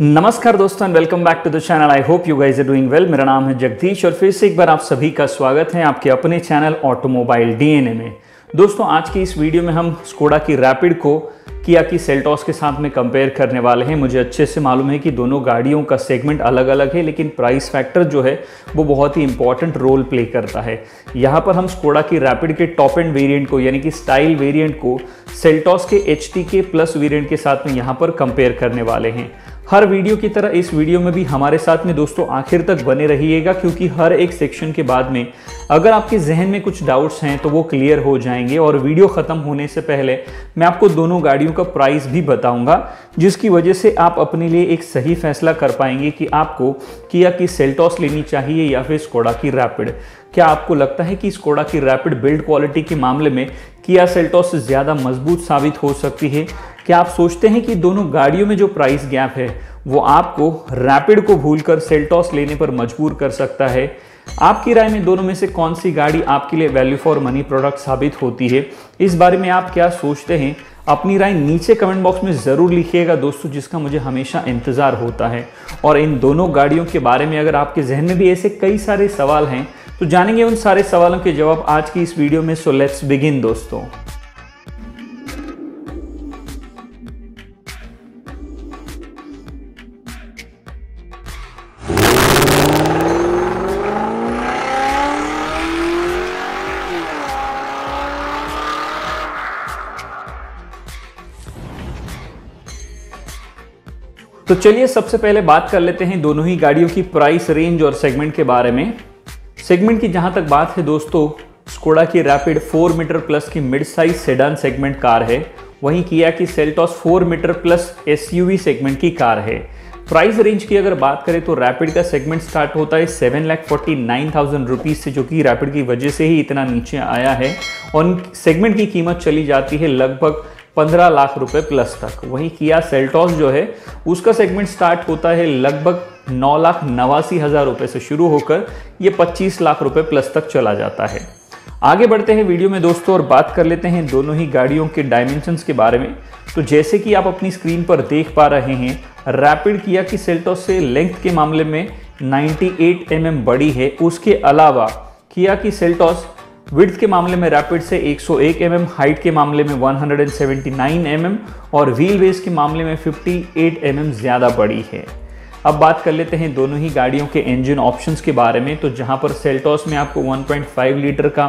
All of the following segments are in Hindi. नमस्कार दोस्तों and welcome back to the channel. I hope you guys are doing well. मेरा नाम है जगदीश और फिर से एक बार आप सभी का स्वागत है आपके अपने चैनल ऑटोमोबाइल डीएनए में। दोस्तों आज की इस वीडियो में हम स्कोडा की रैपिड को किया की सेल्टॉस के साथ में कंपेयर करने वाले हैं। मुझे अच्छे से मालूम है कि दोनों गाड़ियों का सेगमेंट अलग अलग है, लेकिन प्राइस फैक्टर जो है वो बहुत ही इंपॉर्टेंट रोल प्ले करता है। यहाँ पर हम स्कोडा की रैपिड के टॉप एंड वेरिएंट को यानी कि स्टाइल वेरिएंट को सेल्टॉस के HTK प्लस वेरिएंट के साथ में यहाँ पर कंपेयर करने वाले हैं। हर वीडियो की तरह इस वीडियो में भी हमारे साथ में दोस्तों आखिर तक बने रहिएगा, क्योंकि हर एक सेक्शन के बाद में अगर आपके जहन में कुछ डाउट्स हैं तो वो क्लियर हो जाएंगे। और वीडियो ख़त्म होने से पहले मैं आपको दोनों गाड़ियों का प्राइस भी बताऊंगा, जिसकी वजह से आप अपने लिए एक सही फैसला कर पाएंगे कि आपको किया की सेल्टॉस लेनी चाहिए या फिर स्कोडा की रैपिड। क्या आपको लगता है कि स्कोडा की रैपिड बिल्ड क्वालिटी के मामले में किया सेल्टॉस से ज़्यादा मजबूत साबित हो सकती है? क्या आप सोचते हैं कि दोनों गाड़ियों में जो प्राइस गैप है वो आपको रैपिड को भूलकर सेल्टॉस लेने पर मजबूर कर सकता है? आपकी राय में दोनों में से कौन सी गाड़ी आपके लिए वैल्यू फॉर मनी प्रोडक्ट साबित होती है? इस बारे में आप क्या सोचते हैं? अपनी राय नीचे कमेंट बॉक्स में ज़रूर लिखिएगा दोस्तों, जिसका मुझे हमेशा इंतज़ार होता है। और इन दोनों गाड़ियों के बारे में अगर आपके जहन में भी ऐसे कई सारे सवाल हैं तो जानेंगे उन सारे सवालों के जवाब आज की इस वीडियो में। सो लेट्स बिगिन दोस्तों। तो चलिए सबसे पहले बात कर लेते हैं दोनों ही गाड़ियों की प्राइस रेंज और सेगमेंट के बारे में। सेगमेंट की जहां तक बात है दोस्तों, स्कोडा की रैपिड 4 मीटर प्लस की mid size sedan segment car है, वहीं किया की Seltos 4 metre plus SUV segment की कार है। प्राइस रेंज की अगर बात करें तो रैपिड का सेगमेंट स्टार्ट होता है 7,49,000 रुपीज़ से, जो कि रैपिड की वजह से ही इतना नीचे आया है, और सेगमेंट की कीमत चली जाती है लगभग 15 लाख रुपए प्लस तक। वहीं किया सेल्टॉस जो है उसका सेगमेंट स्टार्ट होता है लगभग 9,89,000 रुपए से शुरू होकर ये 25 लाख रुपए प्लस तक चला जाता है। आगे बढ़ते हैं वीडियो में दोस्तों और बात कर लेते हैं दोनों ही गाड़ियों के डायमेंशंस के बारे में। तो जैसे कि आप अपनी स्क्रीन पर देख पा रहे हैं, रैपिड किया की सेल्टॉस से लेंथ के मामले में 98 mm बड़ी है। उसके अलावा किया की सेल्टॉस विड्थ के मामले में रैपिड से 101 mm, हाइट के मामले में 179 mm और व्हील बेस के मामले में 58 mm ज़्यादा बड़ी है। अब बात कर लेते हैं दोनों ही गाड़ियों के इंजन ऑप्शंस के बारे में। तो जहां पर सेल्टॉस में आपको 1.5 लीटर का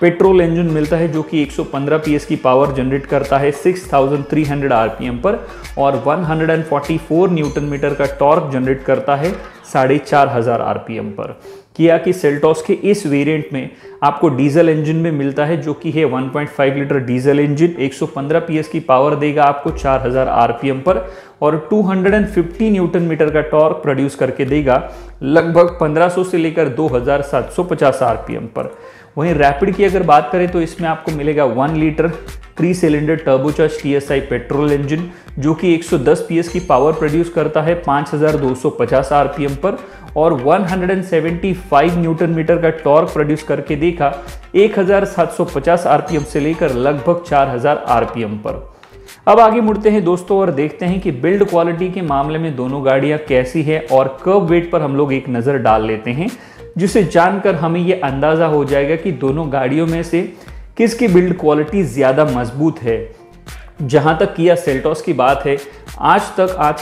पेट्रोल इंजन मिलता है, जो कि 115 PS की पावर जनरेट करता है 6300 RPM पर और 144 न्यूटन मीटर का टॉर्क जनरेट करता है 4500 RPM पर। किया कि सेल्टॉस के इस वेरिएंट में आपको डीजल इंजन में मिलता है, जो कि है 1.5 लीटर डीजल इंजन, 115 PS की पावर देगा आपको 4000 RPM पर और 250 न्यूटन मीटर का टॉर्क प्रोड्यूस करके देगा लगभग 1500 से लेकर 2750 RPM पर। वहीं रैपिड की अगर बात करें तो इसमें आपको मिलेगा 1 litre 3 cylinder turbocharge TSI petrol engine, जो कि 110 PS की पावर प्रोड्यूस करता है 5250 RPM पर और 175 न्यूटन मीटर का टॉर्क प्रोड्यूस करके देखा 1750 RPM से लेकर लगभग 4000 RPM पर। अब आगे मुड़ते हैं दोस्तों और देखते हैं कि बिल्ड क्वालिटी के मामले में दोनों गाड़ियां कैसी है, और कर्व वेट पर हम लोग एक नज़र डाल लेते हैं, जिसे जानकर हमें ये अंदाज़ा हो जाएगा कि दोनों गाड़ियों में से किसकी बिल्ड क्वालिटी ज़्यादा मजबूत है। जहाँ तक किया सेल्टॉस की बात है, आज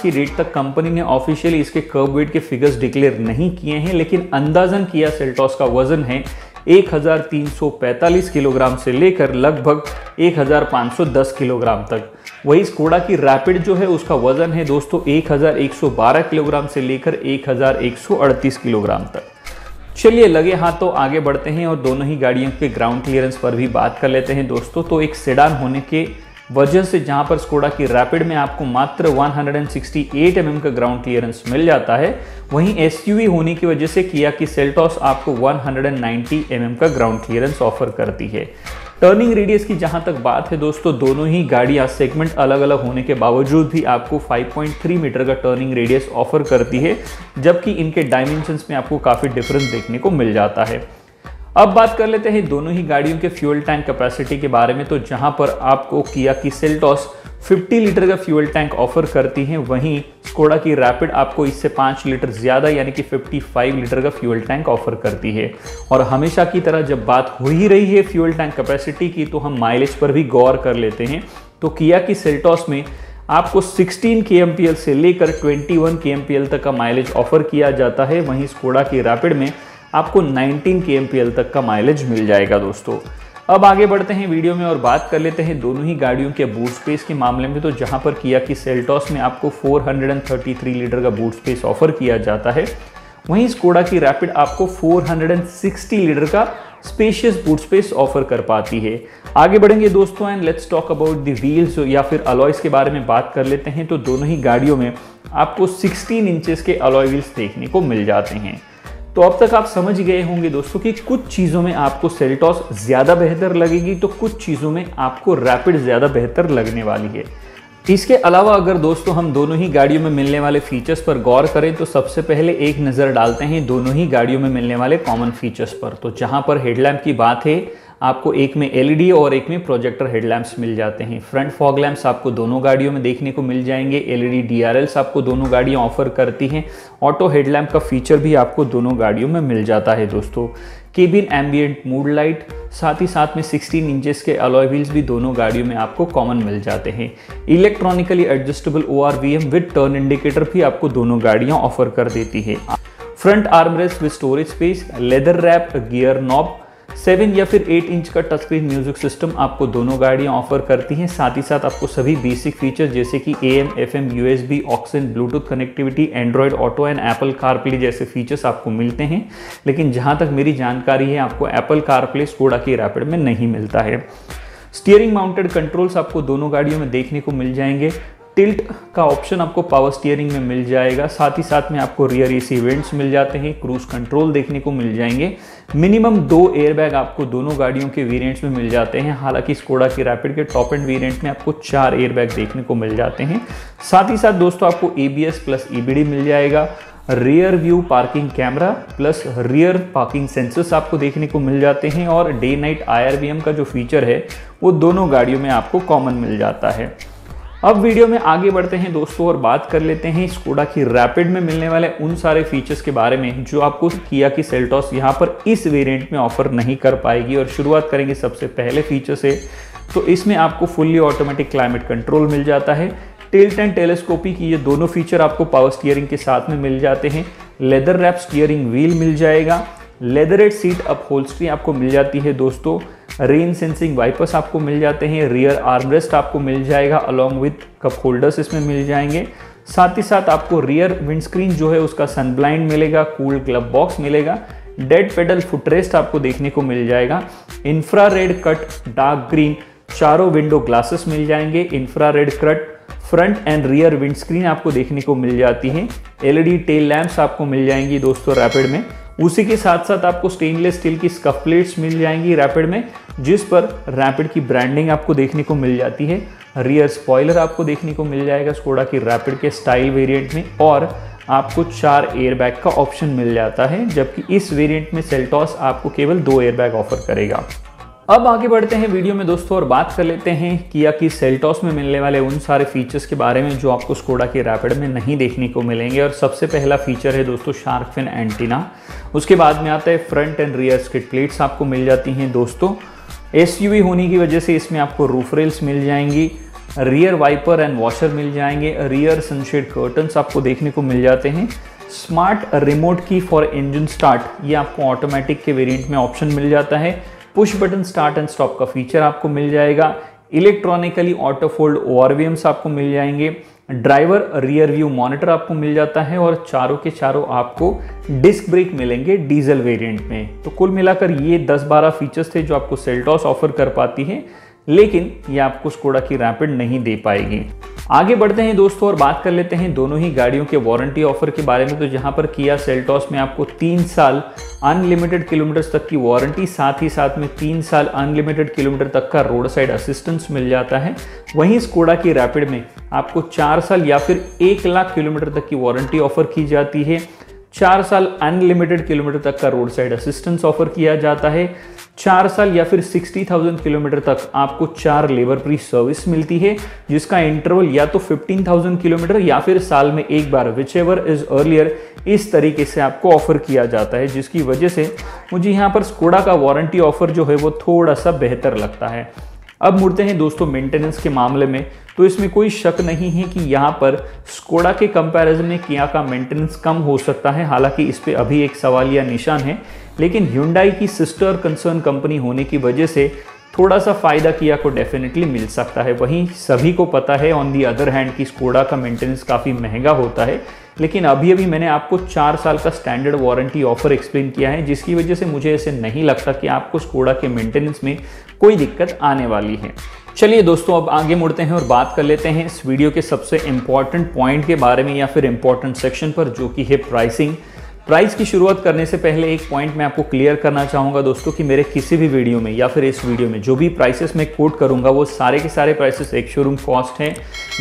की डेट तक कंपनी ने ऑफिशियली इसके कर्व वेट के फिगर्स डिक्लेयर नहीं किए हैं, लेकिन अंदाजन किया सेल्टॉस का वज़न है 1345 किलोग्राम से लेकर लगभग 1510 किलोग्राम तक। वही स्कोडा की रैपिड जो है उसका वज़न है दोस्तों 1112 किलोग्राम से लेकर 1138 किलोग्राम तक। चलिए लगे हाथों आगे बढ़ते हैं और दोनों ही गाड़ियों के ग्राउंड क्लियरेंस पर भी बात कर लेते हैं दोस्तों। तो एक सेडान होने के वजह से जहां पर स्कोडा की रैपिड में आपको मात्र 168 mm का ग्राउंड क्लियरेंस मिल जाता है, वहीं SUV होने की वजह से किया की सेल्टॉस आपको 190 mm का ग्राउंड क्लियरेंस ऑफर करती है। टर्निंग रेडियस की जहां तक बात है दोस्तों, दोनों ही गाड़ियां सेगमेंट अलग अलग होने के बावजूद भी आपको 5.3 मीटर का टर्निंग रेडियस ऑफर करती है, जबकि इनके डायमेंशंस में आपको काफ़ी डिफरेंस देखने को मिल जाता है। अब बात कर लेते हैं दोनों ही गाड़ियों के फ्यूल टैंक कैपेसिटी के बारे में। तो जहां पर आपको किया की सेल्टॉस 50 लीटर का फ्यूल टैंक ऑफर करती है, वहीं स्कोडा की रैपिड आपको इससे 5 लीटर ज़्यादा यानी कि 55 लीटर का फ्यूल टैंक ऑफर करती है। और हमेशा की तरह जब बात हो ही रही है फ्यूल टैंक कैपेसिटी की तो हम माइलेज पर भी गौर कर लेते हैं। तो किया की सेल्टॉस में आपको 16 kmpl से लेकर 21 kmpl तक का माइलेज ऑफर किया जाता है, वहीं स्कोडा की रैपिड में आपको 19 kmpl तक का माइलेज मिल जाएगा। दोस्तों अब आगे बढ़ते हैं वीडियो में और बात कर लेते हैं दोनों ही गाड़ियों के बूट स्पेस के मामले में। तो जहां पर किया की सेल्टॉस में आपको 433 लीटर का बूट स्पेस ऑफर किया जाता है, वहीं स्कोडा की रैपिड आपको 460 लीटर का स्पेशियस बूट स्पेस ऑफर कर पाती है। आगे बढ़ेंगे दोस्तों and let's talk about the wheels या फिर अलॉयज़ के बारे में बात कर लेते हैं। तो दोनों ही गाड़ियों में आपको 16 इंचेस के अलॉय व्हील्स देखने को मिल जाते हैं। तो अब तक आप समझ गए होंगे दोस्तों कि कुछ चीज़ों में आपको सेल्टॉस ज़्यादा बेहतर लगेगी तो कुछ चीज़ों में आपको रैपिड ज़्यादा बेहतर लगने वाली है। इसके अलावा अगर दोस्तों हम दोनों ही गाड़ियों में मिलने वाले फीचर्स पर गौर करें तो सबसे पहले एक नज़र डालते हैं दोनों ही गाड़ियों में मिलने वाले कॉमन फीचर्स पर। तो जहां पर हेडलैम्प की बात है, आपको एक में एलईडी और एक में प्रोजेक्टर हेडलैम्प्स मिल जाते हैं। फ्रंट फॉग लैम्प्स आपको दोनों गाड़ियों में देखने को मिल जाएंगे। एलईडी डीआरएल्स आपको दोनों गाड़ियाँ ऑफर करती हैं। ऑटो हेडलैम्प का फीचर भी आपको दोनों गाड़ियों में मिल जाता है। दोस्तों केबिन एम्बिएंट मूड लाइट, साथ ही साथ में 16 इंचेस के अलॉय व्हील्स भी दोनों गाड़ियों में आपको कॉमन मिल जाते हैं। Electronically adjustable ORVM with turn indicator भी आपको दोनों गाड़ियाँ ऑफर कर देती है। Front armrest with storage space, leather wrap gear knob, 7 या फिर 8 इंच का टच स्क्रीन म्यूजिक सिस्टम आपको दोनों गाड़ियाँ ऑफर करती हैं। साथ ही साथ आपको सभी बेसिक फीचर्स जैसे कि AM, FM, USB, aux, Bluetooth connectivity, Android Auto and Apple CarPlay जैसे फीचर्स आपको मिलते हैं। लेकिन जहाँ तक मेरी जानकारी है आपको एप्पल कारप्ले स्कोडा की रैपिड में नहीं मिलता है। स्टीयरिंग माउंटेड कंट्रोल्स आपको दोनों गाड़ियों में देखने को मिल जाएंगे। टिल्ट का ऑप्शन आपको पावर स्टीयरिंग में मिल जाएगा। साथ ही साथ में आपको रियर एसी वेंट्स मिल जाते हैं। क्रूज कंट्रोल देखने को मिल जाएंगे। मिनिमम 2 एयरबैग आपको दोनों गाड़ियों के वेरिएंट्स में मिल जाते हैं। हालांकि स्कोडा की रैपिड के टॉप एंड वेरिएंट में आपको 4 एयरबैग देखने को मिल जाते हैं। साथ ही साथ दोस्तों आपको ABS प्लस EBD मिल जाएगा। Rear view parking camera plus rear parking sensors आपको देखने को मिल जाते हैं। और डे नाइट IRVM का जो फीचर है वो दोनों गाड़ियों में आपको कॉमन मिल जाता है। अब वीडियो में आगे बढ़ते हैं दोस्तों और बात कर लेते हैं स्कोडा की रैपिड में मिलने वाले उन सारे फीचर्स के बारे में जो आपको किया की सेल्टॉस यहाँ पर इस वेरिएंट में ऑफर नहीं कर पाएगी। और शुरुआत करेंगे सबसे पहले फीचर से। तो इसमें आपको फुल्ली ऑटोमेटिक क्लाइमेट कंट्रोल मिल जाता है। टिल्ट एंड टेलीस्कोपी की ये दोनों फीचर आपको पावर स्टीयरिंग के साथ में मिल जाते हैं। लेदर रैप स्टीयरिंग व्हील मिल जाएगा। लेदरेड सीट अपहोल्स्ट्री आपको मिल जाती है दोस्तों। रेन सेंसिंग वाइपर्स आपको मिल जाते हैं। रियर आर्मरेस्ट आपको मिल जाएगा अलॉन्ग विथ कप होल्डर्स इसमें मिल जाएंगे। साथ ही साथ आपको रियर विंडस्क्रीन जो है उसका सनब्लाइंड मिलेगा। कूल ग्लब बॉक्स मिलेगा। डेड पेडल फुटरेस्ट आपको देखने को मिल जाएगा। इंफ्रारेड कट डार्क ग्रीन चारों विंडो ग्लासेस मिल जाएंगे। Infrared cut front and rear windscreen आपको देखने को मिल जाती है। LED टेल लैम्प्स आपको मिल जाएंगी दोस्तों रैपिड में। उसी के साथ साथ आपको स्टेनलेस स्टील की स्कफ प्लेट्स मिल जाएंगी रैपिड में, जिस पर रैपिड की ब्रांडिंग आपको देखने को मिल जाती है। रियर स्पॉइलर आपको देखने को मिल जाएगा स्कोडा की रैपिड के स्टाइल वेरिएंट में। और आपको 4 एयरबैग का ऑप्शन मिल जाता है, जबकि इस वेरिएंट में सेल्टॉस आपको केवल 2 एयरबैग ऑफर करेगा। अब आगे बढ़ते हैं वीडियो में दोस्तों और बात कर लेते हैं किया की सेल्टॉस में मिलने वाले उन सारे फीचर्स के बारे में जो आपको स्कोडा के रैपिड में नहीं देखने को मिलेंगे। और सबसे पहला फीचर है दोस्तों शार्क फिन एंटीना। उसके बाद में आता है front and rear skid plates आपको मिल जाती हैं दोस्तों। SUV होने की वजह से इसमें आपको रूफ रेल्स मिल जाएंगी। रियर वाइपर एंड वॉशर मिल जाएंगे। रियर सनशेड कर्टन्स आपको देखने को मिल जाते हैं। Smart remote key for engine start ये आपको ऑटोमेटिक के वेरिएंट में ऑप्शन मिल जाता है। Push button start and stop का फीचर आपको मिल जाएगा। इलेक्ट्रॉनिकली ऑटो फोल्ड ORVMs आपको मिल जाएंगे। ड्राइवर रियर व्यू मॉनिटर आपको मिल जाता है। और चारों के चारों आपको डिस्क ब्रेक मिलेंगे डीजल वेरिएंट में। तो कुल मिलाकर ये 10-12 फीचर्स थे जो आपको सेल्टॉस ऑफर कर पाती है, लेकिन ये आपको स्कोडा की रैपिड नहीं दे पाएगी। आगे बढ़ते हैं दोस्तों और बात कर लेते हैं दोनों ही गाड़ियों के वारंटी ऑफर के बारे में। तो जहां पर किया सेल्टॉस में आपको 3 साल अनलिमिटेड किलोमीटर्स तक की वारंटी, साथ ही साथ में 3 साल अनलिमिटेड किलोमीटर तक का रोड साइड असिस्टेंस मिल जाता है। वहीं स्कोडा की रैपिड में आपको 4 साल या फिर 1 लाख किलोमीटर तक की वारंटी ऑफर की जाती है। 4 साल अनलिमिटेड किलोमीटर तक का रोड साइड असिस्टेंस ऑफर किया जाता है। 4 साल या फिर 60,000 किलोमीटर तक आपको 4 लेबर फ्री सर्विस मिलती है, जिसका इंटरवल या तो 15,000 किलोमीटर या फिर साल में एक बार, विचएवर इज अर्लियर, इस तरीके से आपको ऑफर किया जाता है, जिसकी वजह से मुझे यहाँ पर स्कोडा का वारंटी ऑफर जो है वो थोड़ा सा बेहतर लगता है। अब मुड़ते हैं दोस्तों मेंटेनेंस के मामले में, तो इसमें कोई शक नहीं है कि यहाँ पर स्कोडा के कंपैरिजन में किया का मेंटेनेंस कम हो सकता है, हालांकि इस पे अभी एक सवालिया निशान है, लेकिन ह्यूंडाई की सिस्टर कंसर्न कंपनी होने की वजह से थोड़ा सा फ़ायदा किया को डेफिनेटली मिल सकता है। वहीं सभी को पता है ऑन दी अदर हैंड कि स्कोडा का मेंटेनेंस काफ़ी महंगा होता है, लेकिन अभी मैंने आपको 4 साल का स्टैंडर्ड वारंटी ऑफर एक्सप्लेन किया है, जिसकी वजह से मुझे ऐसे नहीं लगता कि आपको स्कोडा के मेंटेनेंस में कोई दिक्कत आने वाली है। चलिए दोस्तों अब आगे मुड़ते हैं और बात कर लेते हैं इस वीडियो के सबसे इम्पॉर्टेंट पॉइंट के बारे में या फिर इम्पॉर्टेंट सेक्शन पर, जो कि है प्राइसिंग। प्राइस की शुरुआत करने से पहले एक पॉइंट मैं आपको क्लियर करना चाहूँगा दोस्तों कि मेरे किसी भी वीडियो में या फिर इस वीडियो में जो भी प्राइसेस मैं कोट करूँगा वो सारे के सारे प्राइसेस एक शोरूम कॉस्ट हैं,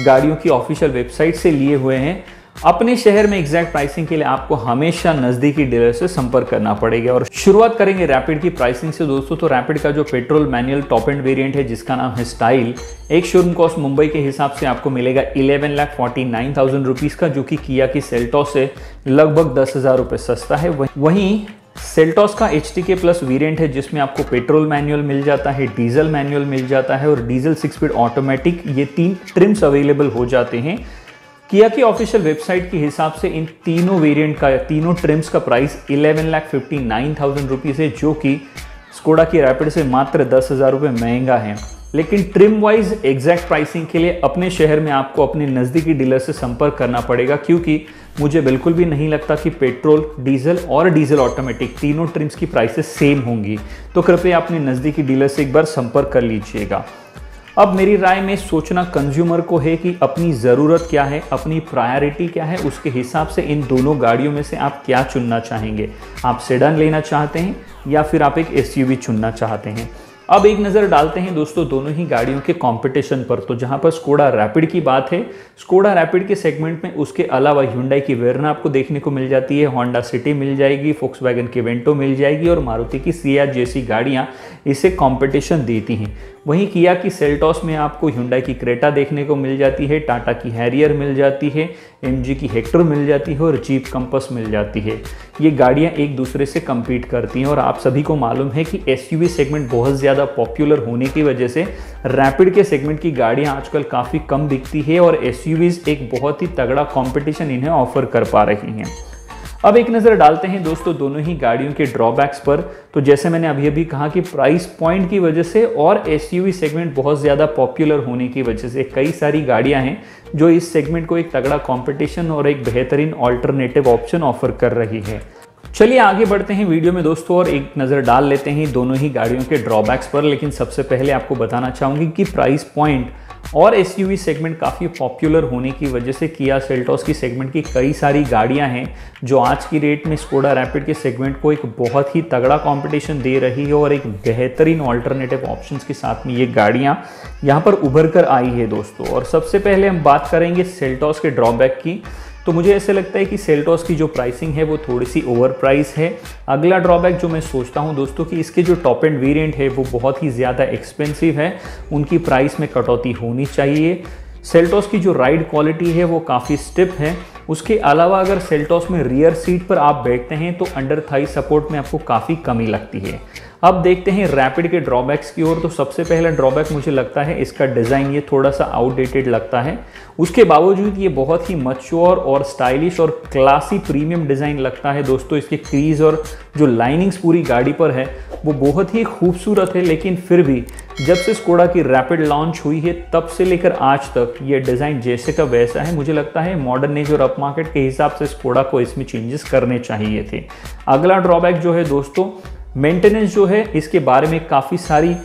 गाड़ियों की ऑफिशियल वेबसाइट से लिए हुए हैं। अपने शहर में एग्जैक्ट प्राइसिंग के लिए आपको हमेशा नज़दीकी डीलर से संपर्क करना पड़ेगा। और शुरुआत करेंगे रैपिड की प्राइसिंग से दोस्तों, तो रैपिड का जो petrol manual top end variant है जिसका नाम है स्टाइल, एक शोरूम कॉस्ट मुंबई के हिसाब से आपको मिलेगा 11,49,000 रुपीज़ का, जो कि किया की सेल्टॉस से लगभग 10,000 रुपये सस्ता है। वहीं सेल्टॉस का HTK प्लस वेरिएंट है जिसमें आपको पेट्रोल मैनुअल मिल जाता है, डीजल मैनुअल मिल जाता है और डीजल 6 स्पीड ऑटोमेटिक, ये 3 ट्रिम्स अवेलेबल हो जाते हैं। किया की ऑफिशियल वेबसाइट के हिसाब से इन तीनों वेरिएंट का, तीनों ट्रिम्स का प्राइस 11,59,000 रुपीज़ है, जो कि स्कोडा की रैपिड से मात्र 10,000 रुपये महंगा है। लेकिन ट्रिम वाइज एग्जैक्ट प्राइसिंग के लिए अपने शहर में आपको अपने नज़दीकी डीलर से संपर्क करना पड़ेगा, क्योंकि मुझे बिल्कुल भी नहीं लगता कि पेट्रोल, डीजल और डीजल ऑटोमेटिक तीनों ट्रिम्स की प्राइसेस सेम होंगी, तो कृपया अपने नज़दीकी डीलर से एक बार संपर्क कर लीजिएगा। अब मेरी राय में सोचना कंज्यूमर को है कि अपनी ज़रूरत क्या है, अपनी प्रायोरिटी क्या है, उसके हिसाब से इन दोनों गाड़ियों में से आप क्या चुनना चाहेंगे। आप सेडान लेना चाहते हैं या फिर आप एक SUV चुनना चाहते हैं। अब एक नज़र डालते हैं दोस्तों दोनों ही गाड़ियों के कंपटीशन पर, तो जहां पर स्कोडा रैपिड की बात है, स्कोडा रैपिड के सेगमेंट में उसके अलावा ह्यूंडाई की वेरना आपको देखने को मिल जाती है, होंडा सिटी मिल जाएगी, फोक्सवैगन की वेंटो मिल जाएगी और मारुति की सिया जैसी गाड़ियां इसे कंपटीशन देती हैं। वहीं किया की सेल्टॉस में आपको ह्यूंडाई की क्रेटा देखने को मिल जाती है, टाटा की हैरियर मिल जाती है, MG की हेक्टर मिल जाती है और जीप कंपस मिल जाती है। ये गाड़ियाँ एक दूसरे से कम्पीट करती हैं और आप सभी को मालूम है कि SUV सेगमेंट बहुत ज़्यादा पॉपुलर होने की वजह से रैपिड के सेगमेंट की गाड़ियाँ आजकल काफ़ी कम दिखती है और SUVs एक बहुत ही तगड़ा कंपटीशन इन्हें ऑफर कर पा रही हैं। अब एक नज़र डालते हैं दोस्तों दोनों ही गाड़ियों के ड्रॉबैक्स पर, तो जैसे मैंने अभी कहा कि प्राइस पॉइंट की वजह से और SUV सेगमेंट बहुत ज़्यादा पॉपुलर होने की वजह से कई सारी गाड़ियां हैं जो इस सेगमेंट को एक तगड़ा कंपटीशन और एक बेहतरीन ऑल्टरनेटिव ऑप्शन ऑफर कर रही है। चलिए आगे बढ़ते हैं वीडियो में दोस्तों और एक नज़र डाल लेते हैं दोनों ही गाड़ियों के ड्रॉबैक्स पर। लेकिन सबसे पहले आपको बताना चाहूँगी कि प्राइस पॉइंट और SUV सेगमेंट काफ़ी पॉपुलर होने की वजह से किया सेल्टॉस की सेगमेंट की कई सारी गाड़ियां हैं जो आज की रेट में स्कोडा रैपिड के सेगमेंट को एक बहुत ही तगड़ा कंपटीशन दे रही है और एक बेहतरीन ऑल्टरनेटिव ऑप्शंस के साथ में ये गाड़ियां यहां पर उभर कर आई है दोस्तों। और सबसे पहले हम बात करेंगे सेल्टॉस के ड्रॉबैक की, तो मुझे ऐसे लगता है कि सेल्टॉस की जो प्राइसिंग है वो थोड़ी सी ओवर प्राइस है। अगला ड्रॉबैक जो मैं सोचता हूं दोस्तों कि इसके जो टॉप एंड वेरिएंट है वो बहुत ही ज़्यादा एक्सपेंसिव है, उनकी प्राइस में कटौती होनी चाहिए। सेल्टॉस की जो राइड क्वालिटी है वो काफ़ी स्टिप है। उसके अलावा अगर सेल्टॉस में रियर सीट पर आप बैठते हैं तो अंडर थाई सपोर्ट में आपको काफ़ी कमी लगती है। अब देखते हैं रैपिड के ड्रॉबैक्स की ओर, तो सबसे पहला ड्रॉबैक मुझे लगता है इसका डिज़ाइन, ये थोड़ा सा आउटडेटेड लगता है। उसके बावजूद ये बहुत ही मैच्योर और स्टाइलिश और क्लासी प्रीमियम डिज़ाइन लगता है दोस्तों। इसके क्रीज और जो लाइनिंग्स पूरी गाड़ी पर है वो बहुत ही खूबसूरत है, लेकिन फिर भी जब से स्कोडा की रैपिड लॉन्च हुई है तब से लेकर आज तक ये डिज़ाइन जैसे का वैसा है। मुझे लगता है मॉडर्न एज और अप मार्केट के हिसाब से स्कोडा को इसमें चेंजेस करने चाहिए थे। अगला ड्रॉबैक जो है दोस्तों मेंटेनेंस जो है, इसके बारे में काफ़ी सारी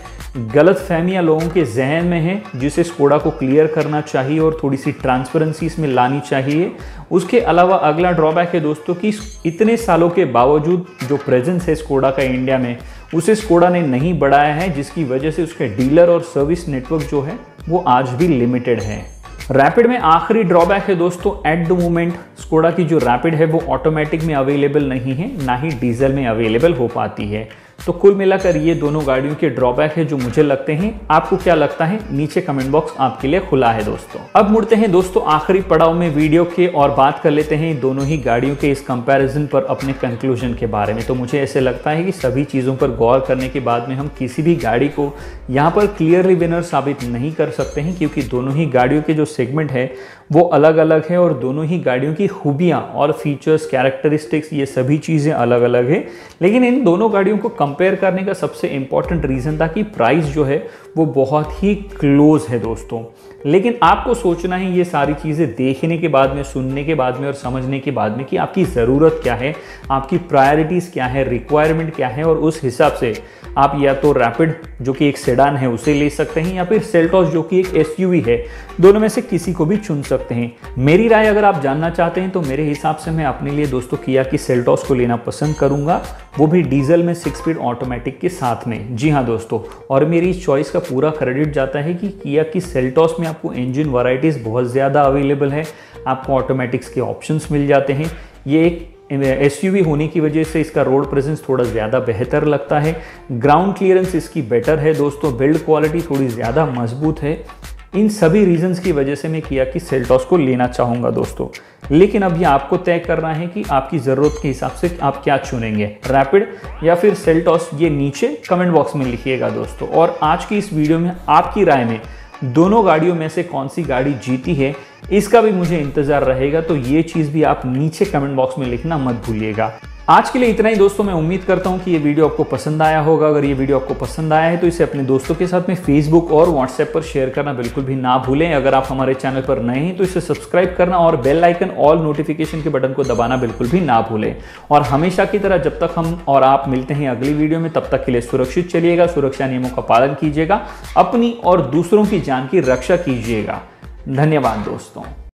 गलत फहमियाँ लोगों के जहन में हैं जिसे स्कोडा को क्लियर करना चाहिए और थोड़ी सी ट्रांसपेरेंसी इसमें लानी चाहिए। उसके अलावा अगला ड्रॉबैक है दोस्तों कि इतने सालों के बावजूद जो प्रेजेंस है स्कोडा का इंडिया में उसे स्कोडा ने नहीं बढ़ाया है, जिसकी वजह से उसके डीलर और सर्विस नेटवर्क जो है वो आज भी लिमिटेड है। रैपिड में आखिरी ड्रॉबैक है दोस्तों, एट द मोमेंट स्कोडा की जो रैपिड है वो ऑटोमेटिक में अवेलेबल नहीं है, ना ही डीजल में अवेलेबल हो पाती है। तो कुल मिलाकर ये दोनों गाड़ियों के ड्रॉबैक है जो मुझे लगते हैं। आपको क्या लगता है? नीचे कमेंट बॉक्स आपके लिए खुला है दोस्तों। अब मुड़ते हैं दोस्तों आखिरी पड़ाव में वीडियो के और बात कर लेते हैं दोनों ही गाड़ियों के इस कंपैरिजन पर अपने कंक्लूजन के बारे में। तो मुझे ऐसे लगता है कि सभी चीज़ों पर गौर करने के बाद में हम किसी भी गाड़ी को यहाँ पर क्लियरली विनर साबित नहीं कर सकते हैं, क्योंकि दोनों ही गाड़ियों के जो सेगमेंट है वो अलग अलग है और दोनों ही गाड़ियों की खूबियाँ और फीचर्स, कैरेक्टरिस्टिक्स, ये सभी चीज़ें अलग अलग है। लेकिन इन दोनों गाड़ियों को कंपेयर करने का सबसे इंपॉर्टेंट रीज़न था कि प्राइस जो है वो बहुत ही क्लोज है दोस्तों। लेकिन आपको सोचना है ये सारी चीज़ें देखने के बाद में, सुनने के बाद में और समझने के बाद में कि आपकी ज़रूरत क्या है, आपकी प्रायोरिटीज़ क्या है, रिक्वायरमेंट क्या है, और उस हिसाब से आप या तो रैपिड जो कि एक सेडान है उसे ले सकते हैं, या फिर सेल्टॉस जो कि एक एसयूवी है। दोनों में से किसी को भी चुन सकते हैं। मेरी राय अगर आप जानना चाहते हैं तो मेरे हिसाब से मैं अपने लिए दोस्तों किया कि सेल्टॉस को लेना पसंद करूँगा, वो भी डीजल में 6 स्पीड ऑटोमेटिक के साथ में। जी हाँ दोस्तों, और मेरी इस चॉइस का पूरा क्रेडिट जाता है कि किया की सेल्टॉस में आपको इंजन वैरायटीज बहुत ज़्यादा अवेलेबल है, आपको ऑटोमेटिक्स के ऑप्शंस मिल जाते हैं। ये एक एसयूवी होने की वजह से इसका रोड प्रेजेंस थोड़ा ज़्यादा बेहतर लगता है, ग्राउंड क्लियरेंस इसकी बेटर है दोस्तों, बिल्ड क्वालिटी थोड़ी ज़्यादा मजबूत है। इन सभी रीजंस की वजह से मैं किया कि सेल्टॉस को लेना चाहूँगा दोस्तों। लेकिन अब ये आपको तय करना है कि आपकी ज़रूरत के हिसाब से आप क्या चुनेंगे, रैपिड या फिर सेल्टॉस। ये नीचे कमेंट बॉक्स में लिखिएगा दोस्तों। और आज की इस वीडियो में आपकी राय में दोनों गाड़ियों में से कौन सी गाड़ी जीती है, इसका भी मुझे इंतज़ार रहेगा। तो ये चीज़ भी आप नीचे कमेंट बॉक्स में लिखना मत भूलिएगा। आज के लिए इतना ही दोस्तों। मैं उम्मीद करता हूं कि ये वीडियो आपको पसंद आया होगा। अगर ये वीडियो आपको पसंद आया है तो इसे अपने दोस्तों के साथ में फेसबुक और व्हाट्सएप पर शेयर करना बिल्कुल भी ना भूलें। अगर आप हमारे चैनल पर नए हैं तो इसे सब्सक्राइब करना और बेल आइकन ऑल नोटिफिकेशन के बटन को दबाना बिल्कुल भी ना भूलें। और हमेशा की तरह जब तक हम और आप मिलते हैं अगली वीडियो में, तब तक के लिए सुरक्षित चलिएगा, सुरक्षा नियमों का पालन कीजिएगा, अपनी और दूसरों की जान की रक्षा कीजिएगा। धन्यवाद दोस्तों।